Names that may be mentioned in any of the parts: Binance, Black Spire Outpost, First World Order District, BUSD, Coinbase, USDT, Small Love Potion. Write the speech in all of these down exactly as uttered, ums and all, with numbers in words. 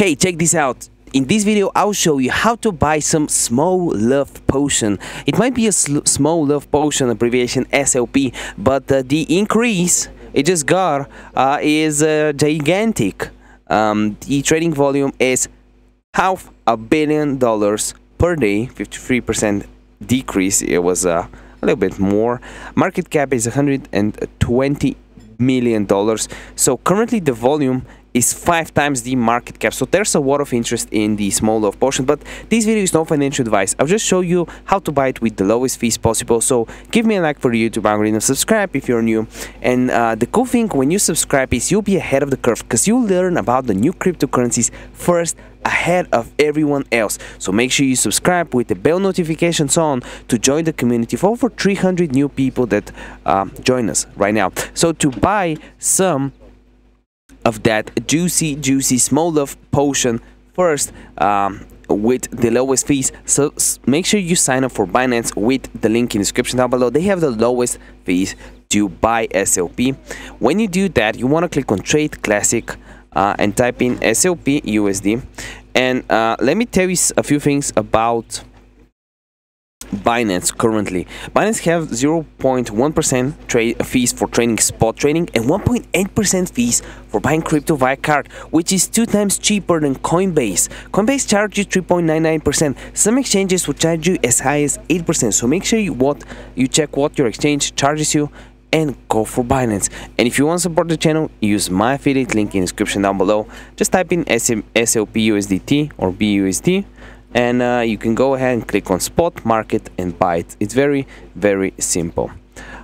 Hey, check this out. In this video, I'll show you how to buy some Small Love Potion. It might be a Small Love Potion abbreviation S L P, but uh, the increase it just got uh, is uh, gigantic. Um, the trading volume is half a billion dollars per day, fifty-three percent decrease. It was uh, a little bit more. Market cap is one hundred twenty million dollars. So currently the volume is five times the market cap, so there's a lot of interest in the Small Love Potion. But this video is no financial advice. I'll just show you how to buy it with the lowest fees possible. So give me a like for YouTube algorithm, subscribe if you're new, and uh, the cool thing when you subscribe is you'll be ahead of the curve, because you'll learn about the new cryptocurrencies first ahead of everyone else. So make sure you subscribe with the bell notifications on to join the community for over three hundred new people that uh, join us right now. So to buy some of that juicy juicy Small Love Potion first um, with the lowest fees, so make sure you sign up for Binance with the link in the description down below. They have the lowest fees to buy S L P. When you do that, you want to click on Trade Classic uh, and type in S L P U S D. And uh, let me tell you a few things about Binance. Currently Binance have zero point one percent trade fees for trading spot trading and one point eight percent fees for buying crypto via card, which is two times cheaper than Coinbase. Coinbase charges three point nine nine percent. Some exchanges will charge you as high as eight percent, so make sure you what you check what your exchange charges you and go for Binance. And if you want to support the channel, use my affiliate link in the description down below. Just type in S L P U S D T or B U S D, and uh, you can go ahead and click on spot market and buy it. It's very very simple.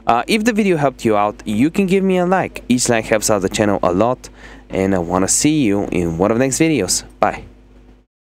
Uh, if the video helped you out, you can give me a like. Each like helps out the channel a lot, and I want to see you in one of the next videos. Bye.